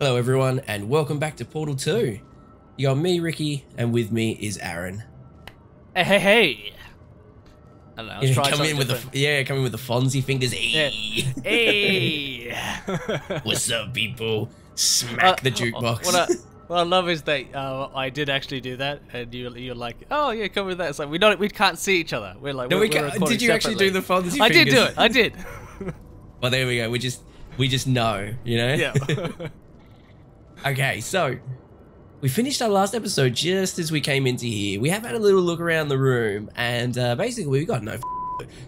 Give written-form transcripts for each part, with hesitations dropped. Hello everyone and welcome back to Portal 2. You got me, Ricky, and with me is Aaron. Hey, hey, hey! I don't know, let's try something different. Yeah, come in with the Fonzie fingers. Hey! Yeah. Hey! What's up, people? Smack the jukebox. What I love is that I did actually do that, and you're like, oh yeah, come with that. It's like we can't see each other. We're like, no, we can't. Did you actually do the Fonzie fingers? I did do it. I did. Well, there we go. We just know, you know. Yeah. Okay, so we finished our last episode just as we came into here. We have had a little look around the room, and basically we got no f***.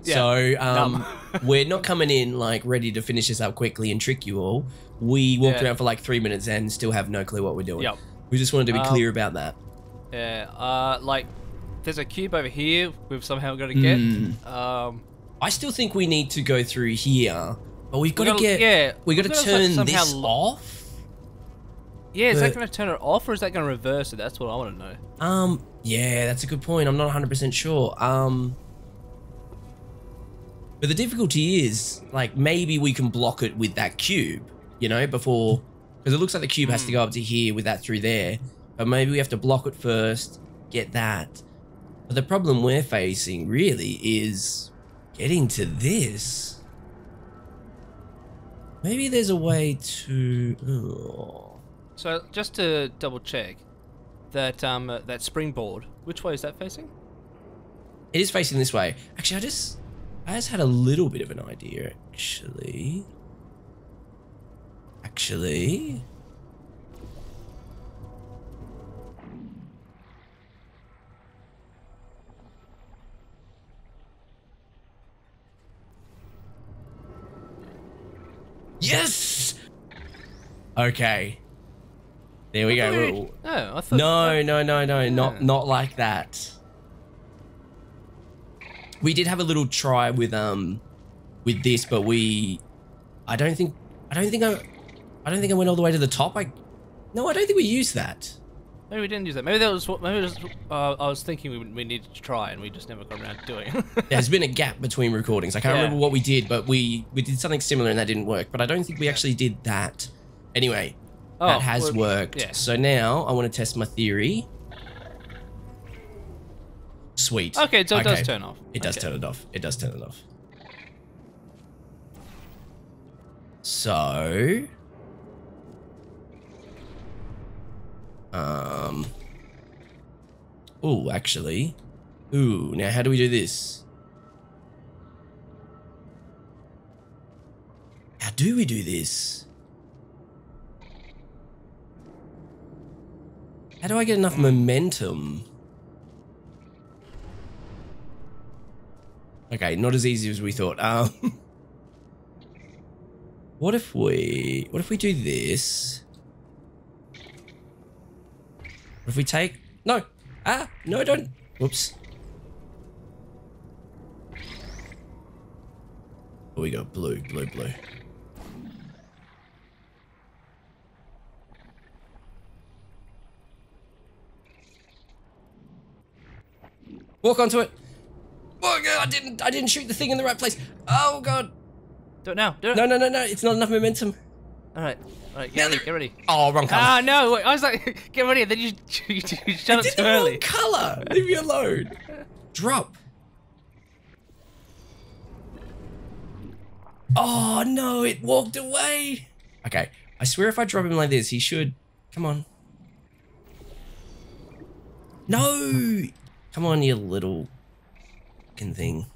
Yeah, so we're not coming in like ready to finish this up quickly and trick you all. We walked around for like 3 minutes and still have no clue what we're doing. Yep. We just wanted to be clear about that. Yeah, like there's a cube over here we've somehow got to get. I still think we need to go through here, but we've got to get... Yeah, we've got to turn this off. Yeah, is that going to turn it off or is that going to reverse it? That's what I want to know. Yeah, that's a good point. I'm not 100% sure. But the difficulty is, like, maybe we can block it with that cube, you know, before... Because it looks like the cube has to go up to here with that through there. But maybe we have to block it first, get that. But the problem we're facing, really, is getting to this. Maybe there's a way to... Oh. So just to double check, that that springboard, which way is that facing? It is facing this way. Actually, I just had a little bit of an idea. Actually, yes. Okay. There we go. No, I thought. No, not like that. We did have a little try with this, but I don't think I went all the way to the top. I don't think we used that. Maybe we didn't use that. Maybe that was what. Maybe it was, I was thinking we needed to try, and we just never got around to doing it. There's been a gap between recordings. I can't remember what we did, but we did something similar, and that didn't work. But I don't think we actually did that. Anyway. That has worked. Yeah. So now I want to test my theory. Sweet. Okay, so it does turn off. It does turn it off. It does turn it off. So... Oh, actually. Ooh, now how do we do this? How do we do this? How do I get enough momentum? Okay, not as easy as we thought. What if we do this? What if we take... No! Ah! No, don't! Whoops. Oh, we got blue. Walk onto it. Oh god, I didn't shoot the thing in the right place. Oh god. Do it now. Do it. No. It's not enough momentum. All right. Get ready. Oh, wrong color. Ah, no. Wait, I was like, get ready. Then you shut it too early. Wrong color. Leave me alone. Drop. Oh no! It walked away. Okay. I swear, if I drop him like this, he should. Come on. No. Come on, you little fucking thing.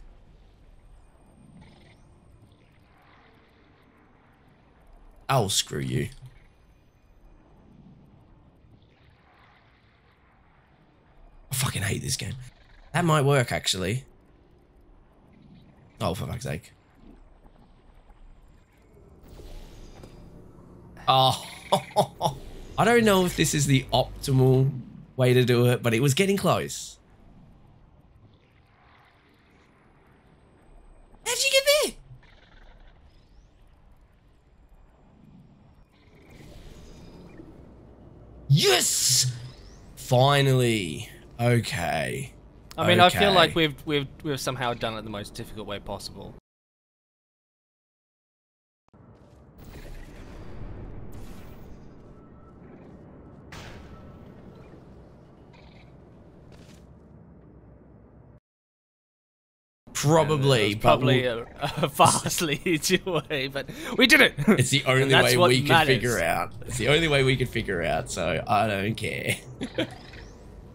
I'll screw you. I fucking hate this game. That might work, actually. Oh, for fuck's sake. Oh, I don't know if this is the optimal way to do it, but it was getting close. How'd you get there? Yes! Finally. Okay. I mean, okay. I feel like we've somehow done it the most difficult way possible. Probably a vastly easier way, but we did it. It's the only way we could figure out. It's the only way we could figure out, so I don't care.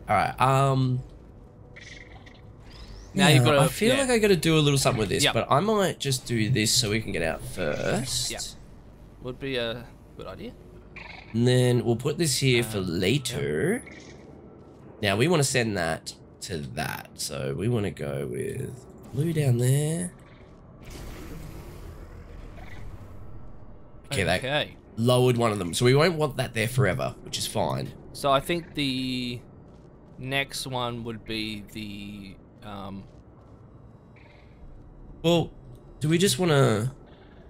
Alright, now you've got to, I feel like I got to do a little something with this, but I might just do this so we can get out first. Yeah, would be a good idea. And then we'll put this here for later. Yep. Now we want to send that to that, so we want to go with blue down there. Okay, that lowered one of them, so we won't want that there forever, which is fine. So I think the next one would be the well, do we just want to?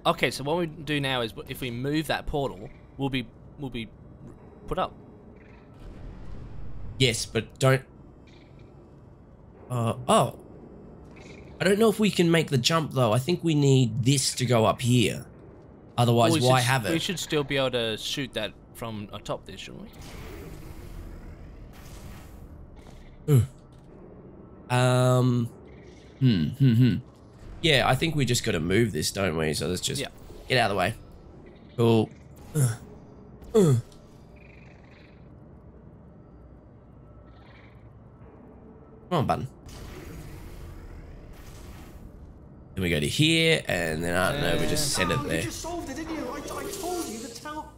Okay, so what we do now is if we move that portal, we'll be put up. Yes, but don't. Oh, I don't know if we can make the jump though. I think we need this to go up here. Otherwise, well, why have it? We should still be able to shoot that from atop there, shouldn't we? Ooh. Yeah, I think we just got to move this, don't we? So let's just get out of the way. Cool. Come on, button. Then we go to here, and then I don't know, we just send it there. You just solved it, didn't you? I told you to tell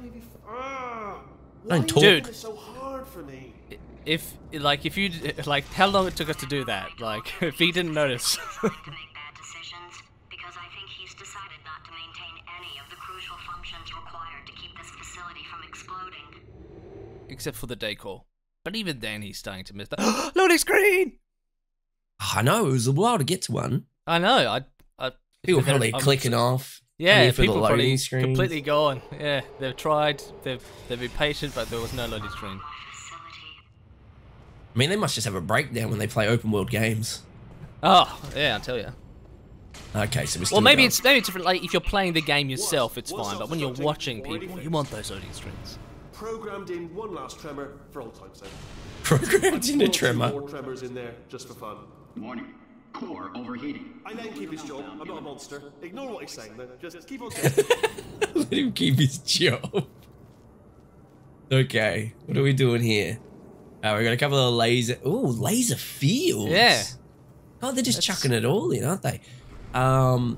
me before. Don't talk. Dude, it's so hard for me. Like, how long it took us to do that? Like, if he didn't notice. Make bad decisions because I think he's decided not to maintain any of the crucial functions required to keep this facility from exploding. Except for the day call. But even then, he's starting to miss that. Loading screen! I know, it was a while to get to one. I know. People probably clicking off. Yeah, people probably completely gone. Yeah, they've tried, they've been patient, but there was no loading screen. I mean, they must just have a breakdown when they play open world games. Oh, yeah, I'll tell you. Okay, so we're still maybe it's different, like, if you're playing the game yourself, it's fine, but when you're watching people, you want those loading screens. Programmed in one last tremor for all time's sake. Programmed in a tremor. More tremors in there just for fun. Warning. Core overheating. I let him keep his job. I'm not a monster. Ignore what he's saying though. Just keep on saying. Let him keep his job. Okay. What are we doing here? We got a couple of laser. Ooh, laser fields. Yeah. Oh, they're just chucking it all in, aren't they? Got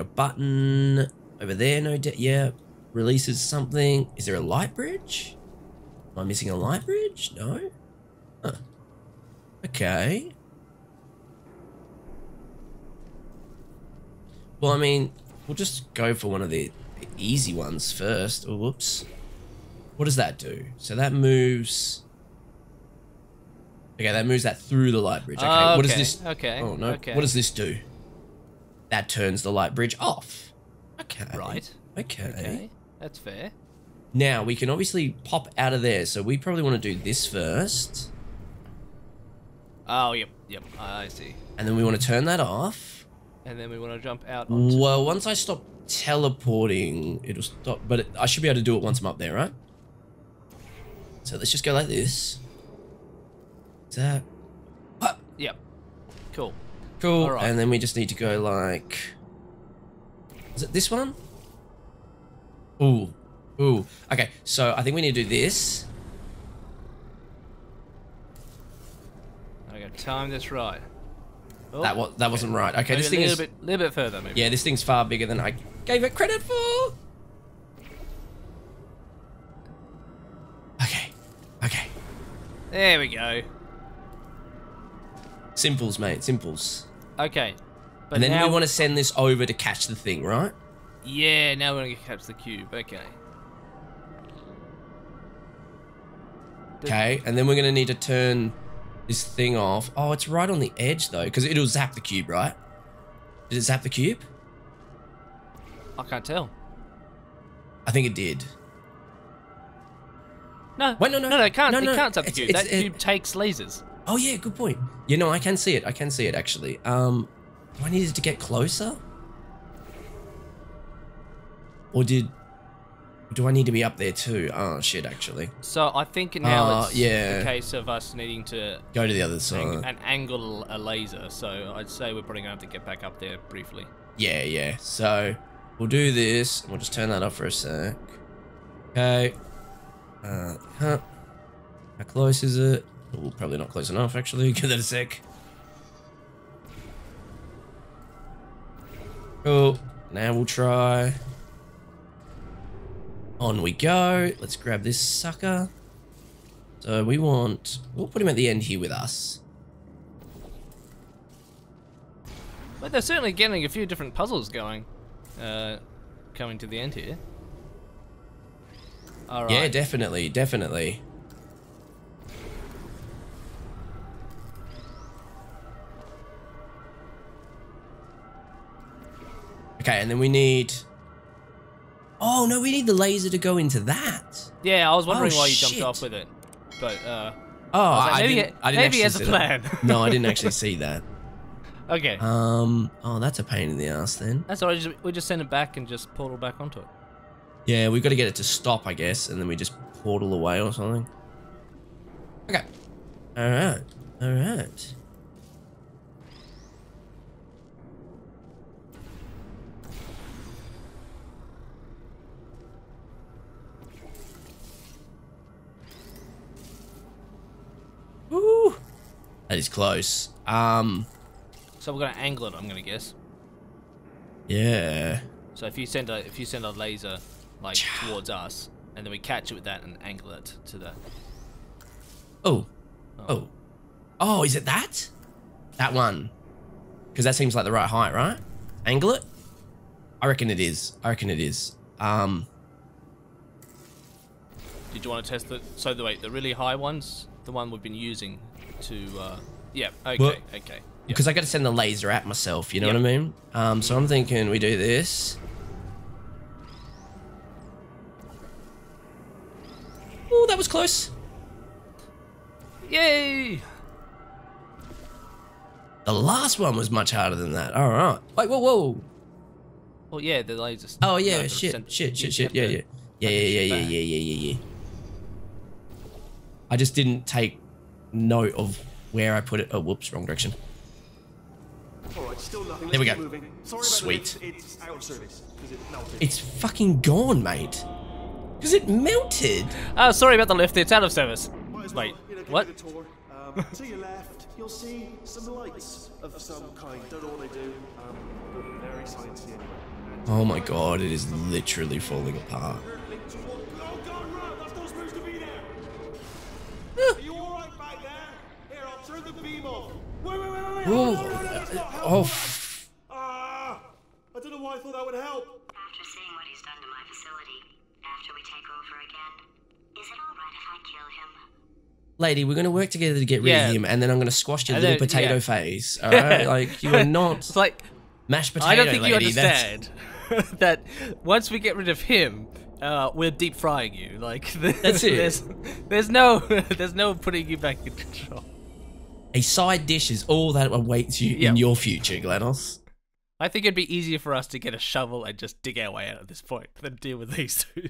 a button over there. No doubt. Yeah. Releases something. Is there a light bridge? Am I missing a light bridge? No? Huh. Okay. Well, I mean, we'll just go for one of the easy ones first. Oh, whoops. What does that do? So that moves... Okay, that moves that through the light bridge. Okay, what does this... Okay. Oh, no. Okay. What does this do? That turns the light bridge off. Okay. Right. Okay, that's fair. Now we can obviously pop out of there, so we probably want to do this first. Oh, yep, I see. And then we want to turn that off. And then we want to jump out onto... Well, once I stop teleporting, it'll stop, but I should be able to do it once I'm up there, right? So let's just go like this. Is that... Ah! Yep. Cool. Cool, right. And then we just need to go like... Is it this one? Ooh, ooh. Okay, so I think we need to do this. I gotta time this right. Oh, that wasn't right. Okay, maybe this thing is a little bit further. Maybe. Yeah, this thing's far bigger than I gave it credit for. Okay, okay. There we go. Simples, mate. Simples. Okay, but and then we want to send this over to catch the thing, right? Yeah, now we're gonna catch the cube. Okay. Okay, and then we're gonna need to turn this thing off. Oh, it's right on the edge though, because it'll zap the cube, right? Did it zap the cube? I can't tell. I think it did. No. Wait, no, it can't. It can't zap the cube. That cube takes lasers. Oh yeah, good point. You know, I can see it. I can see it actually. Do I need it to get closer? Or did Do I need to be up there too? Oh shit, actually. So I think now it's a case of us needing to go to the other side and angle a laser. So I'd say we're probably gonna have to get back up there briefly. Yeah, yeah. So we'll do this. We'll just turn that off for a sec. Okay. Huh. How close is it? Well, probably not close enough, actually. Give that a sec. Cool. Now we'll try. On we go. Let's grab this sucker. So we want... We'll put him at the end here with us. But they're certainly getting a few different puzzles going. Coming to the end here. All right. Yeah, definitely, definitely. Okay, and then we need... Oh, no, we need the laser to go into that. Yeah, I was wondering why you jumped off with it. But, oh, I didn't he has a plan. No, I didn't actually see that. Okay. Oh, that's a pain in the ass then. That's all right. We just send it back and just portal back onto it. Yeah, we've got to get it to stop, I guess, and then we just portal away or something. Okay. All right. All right. Woo! That is close. So we're gonna angle it. I'm gonna guess. Yeah. So if you send a laser like towards us, and then we catch it with that and angle it to that. Oh. Oh. Oh. Oh, is it that? That one. Because that seems like the right height, right? Angle it. I reckon it is. I reckon it is. Did you want to test the? So wait, the really high ones. The one we've been using to, yeah, okay, well, okay. Because I got to send the laser at myself, you know what I mean? So I'm thinking we do this. Oh, that was close. Yay! The last one was much harder than that. All right. Wait, whoa, whoa. Well, yeah, the laser. Oh, yeah, shit. Yeah. I just didn't take note of where I put it. Oh, whoops, wrong direction. All right, still nothing. There we go. Sweet. It's fucking gone, mate. Because it melted. Oh, sorry about the lift. It's out of service. Wait, what? To your left, you'll see some lights of some kind. Don't know what they do, but very sciencey anyway. Oh my god, it is literally falling apart. Whoa. I don't know why I thought that would help. After seeing what he's done to my facility, after we take over again, is it all right if I kill him? Lady, we're going to work together to get rid of him, and then I'm going to squash your little potato face. All right? Like, you are not it's like mashed potato, I don't think you understand that once we get rid of him, we're deep frying you. Like, that's it. There's no putting you back in control. A side dish is all that awaits you in your future, GLaDOS. I think it'd be easier for us to get a shovel and just dig our way out at this point than deal with these two.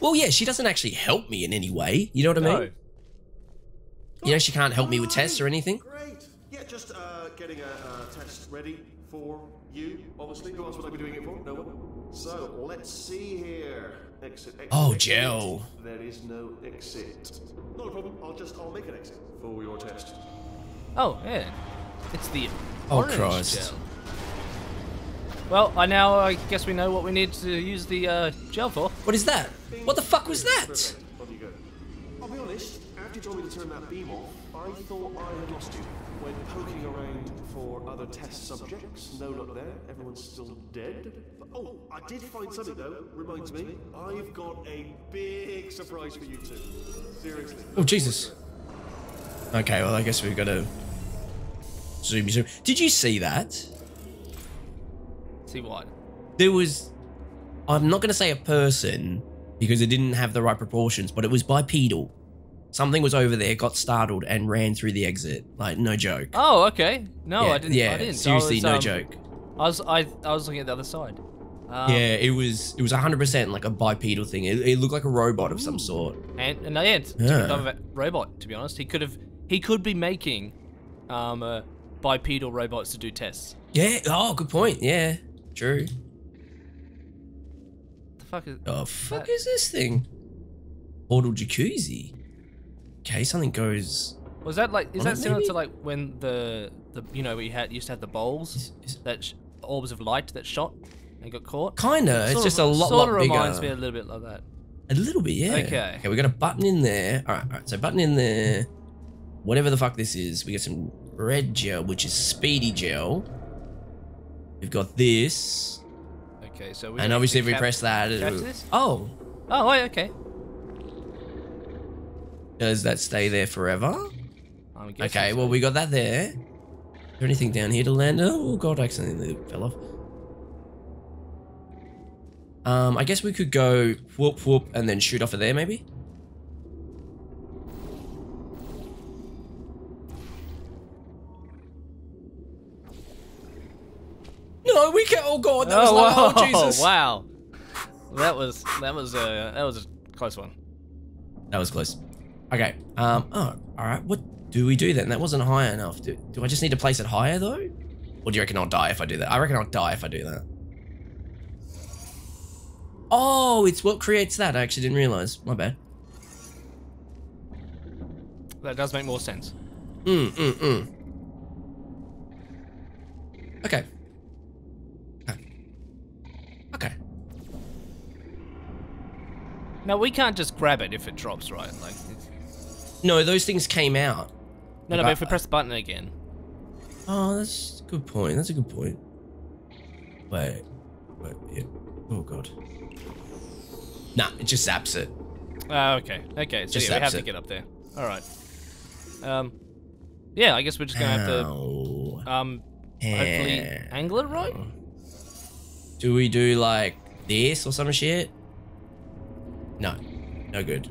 Well, yeah, she doesn't actually help me in any way. You know what I mean? You know, she can't help me with tests or anything. Great. Yeah, just getting a test ready for you, obviously. Who else would I be doing it for? No one. So, let's see here. Exit. Oh, gel. There is no exit. Not a problem. I'll make an exit for your test. Oh, yeah. It's the orange gel. Well, I guess we know what we need to use the gel for. What is that? What the fuck was that? I'll be honest, after you told me to turn that beam off, I thought I had lost you. When poking around for other test subjects, no luck there, everyone's still dead. But, oh, I did find something though, reminds me. I've got a big surprise for you two. Seriously. Oh, Jesus. Okay, well, I guess we've got to zoom. Did you see that? See what? There was... I'm not going to say a person, because it didn't have the right proportions, but it was bipedal. Something was over there, got startled, and ran through the exit. Like, no joke. Oh, okay. No, I didn't. Yeah, seriously, no joke. I was looking at the other side. Yeah, it was 100% like a bipedal thing. It looked like a robot of some sort. And yeah, it's a type of a robot, to be honest. He could be making bipedal robots to do tests. Yeah. Oh, good point. Yeah. True. The fuck is? Oh, fuck is this thing? Portal jacuzzi. Okay, something goes. Was that like? Is that similar to like when the you used to have the bowls that orbs of light that shot? And got caught? Kinda. It's just a lot bigger. Sort of reminds me a little bit like that. A little bit, yeah. Okay. Okay, we got a button in there. All right. So button in there. Whatever the fuck this is, we got some red gel, which is speedy gel. We've got this. Okay, so we. And obviously, if we press that, oh. Oh, okay. Does that stay there forever? Okay. Well, we got that there. Is there anything down here to land? Oh god, I accidentally fell off. I guess we could go whoop whoop and then shoot off of there maybe? No, we can't. Oh god, that was like, oh Jesus. Wow. That was a close one. That was close. Okay. Oh, alright, what do we do then? That wasn't high enough. Do I just need to place it higher though? Or do you reckon I'll die if I do that? I reckon I'll die if I do that. Oh, it's what creates that. I actually didn't realize. My bad. That does make more sense. Okay. Okay. Now, we can't just grab it if it drops, right? Like. No, those things came out. No, but if we press the button again. Oh, that's a good point. That's a good point. Wait, yeah. Oh, God. Nah, it just zaps it. Okay. So yeah, we have to get up there. All right. Yeah, I guess we're just gonna have to hopefully angle it right. Do we do like this or some shit? No, no good.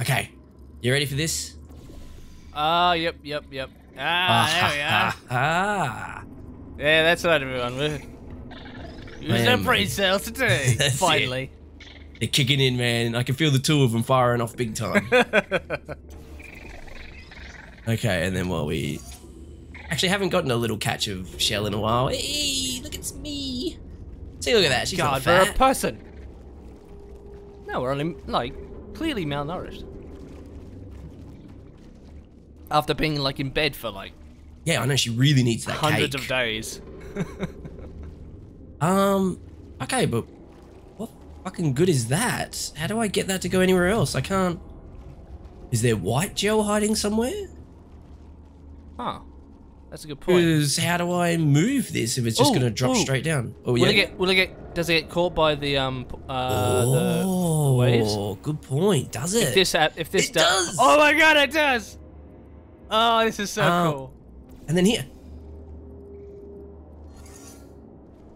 Okay, you ready for this? Yep. There we are. Yeah, that's right, everyone. We're using pre-sales today, finally. It. They're kicking in, man. I can feel the two of them firing off big time. Okay, and then while we... Actually, haven't gotten a little catch of shell in a while. Hey, look, it's me. See, look at that. She's God, not fat. We're a person. No, we're only, like, clearly malnourished. After being like in bed for like, yeah, I know she really needs that hundreds cake. Of days. Okay, but what fucking good is that? How do I get that to go anywhere else? I can't. Is there white gel hiding somewhere? Huh. That's a good point. Because how do I move this if it's just gonna drop straight down? Oh yeah. Does it get caught by the waves? Oh, good point. Does it? If this does. Oh my god, it does. Oh, this is so cool. And then here.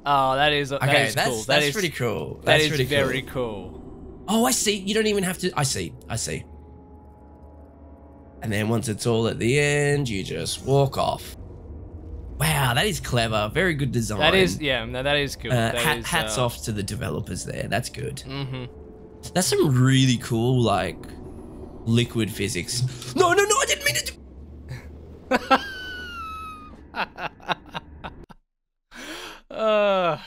Oh, that is okay. That's pretty cool. That is pretty very cool. Oh, I see. You don't even have to. I see. And then once it's all at the end, you just walk off. Wow, that is clever. Very good design. That is, yeah. No, that is cool. Hats off to the developers there. That's good. That's some really cool, like, liquid physics. No, I didn't mean to. Oh,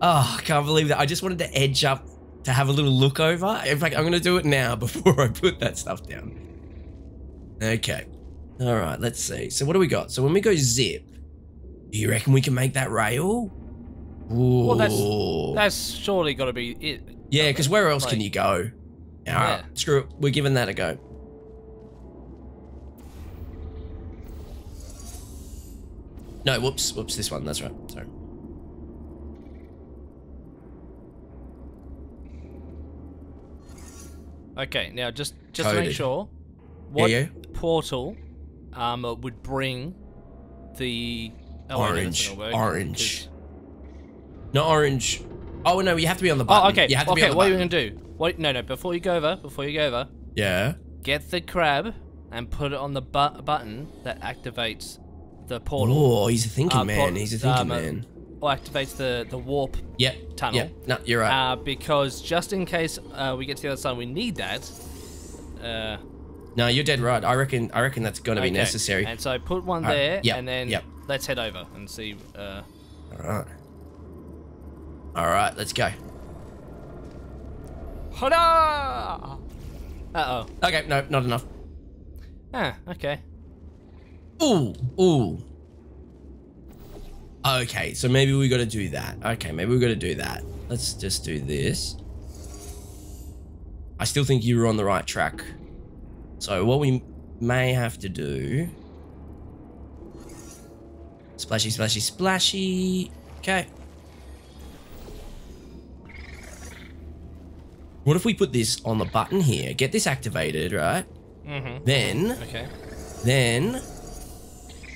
I can't believe that. I just wanted to edge up to have a little look over. In fact, I'm going to do it now before I put that stuff down. Okay. All right, let's see. So what do we got? So when we go zip, do you reckon we can make that rail? Ooh. Well, that's surely got to be it. Yeah, because where else can you go? All right, screw it. We're giving that a go. No, whoops, this one, that's right, sorry. Okay, now just to make sure, what portal would bring the... Oh, orange. Not orange. Oh, no, you have to be on the button. Okay, what are you going to do? Wait, no, before you go over. Yeah? Get the crab and put it on the button that activates the portal. Oh, he's a thinking man. He's a thinking man. Or activates the warp tunnel. Yeah, no, you're right. Because just in case we get to the other side, we need that. No, you're dead right. I reckon that's going to be necessary. And so put one there, and then let's head over and see. All right, let's go. Hola! Uh-oh. Okay, no, not enough. Ah, okay. Ooh. Okay, so maybe we got to do that. Let's just do this. I still think you were on the right track. So what we may have to do... Splashy, splashy, splashy. Okay. What if we put this on the button here? Get this activated, right? Mm-hmm. Then...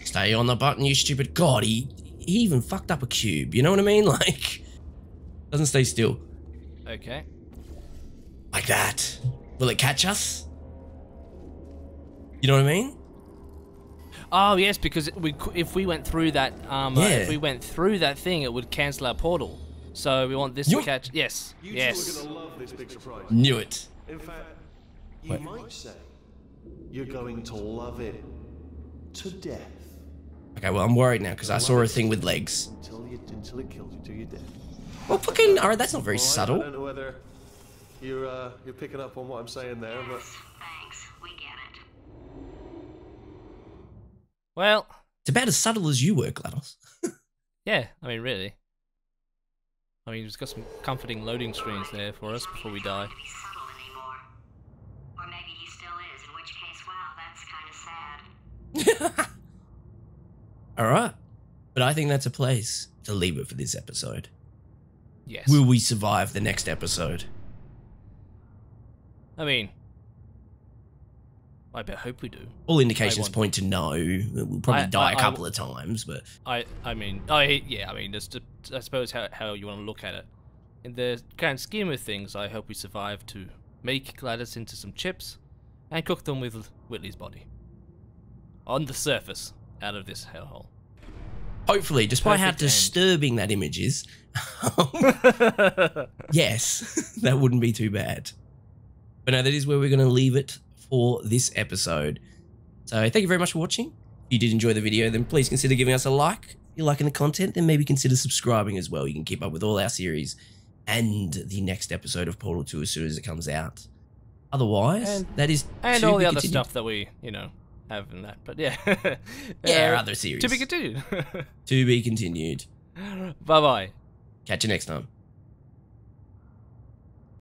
Stay on the button, you stupid... God, he even fucked up a cube. You know what I mean? Like, doesn't stay still. Okay. Like that. Will it catch us? You know what I mean? Oh yes, because if we went through that if we went through that thing, it would cancel our portal. So we want this to catch. Yes. Yes. You two are gonna love this big surprise. Knew it. In fact, you might say you're going to love it to death. Okay, well, I'm worried now because I saw a thing with legs. Until it kills you till you're dead. Well, fucking... Alright, that's not very subtle. I don't know whether you're picking up on what I'm saying there, but... Thanks, we get it. Well... It's about as subtle as you were, GLaDOS. Yeah, I mean, really. I mean, it's got some comforting loading screens there for us before we die. Or maybe he still is, in which case, wow, that's kind of sad. All right, but I think that's a place to leave it for this episode. Yes. Will we survive the next episode? I mean, I hope we do. All indications point to no. We'll probably die a couple of times, but I mean, just, I suppose how you want to look at it. In the grand scheme of things, I hope we survive to make GLaDOS into some chips and cook them with Whitley's body on the surface. Out of this hellhole. Hopefully, despite how disturbing that image is. Yes, that wouldn't be too bad. But no, that is where we're going to leave it for this episode. So thank you very much for watching. If you did enjoy the video, then please consider giving us a like. If you're liking the content, then maybe consider subscribing as well. You can keep up with all our series and the next episode of Portal 2 as soon as it comes out. Otherwise, that is... And all the other stuff that we, you know... Having that, but yeah. Yeah, other series. To be continued. To be continued. Bye-bye. Catch you next time.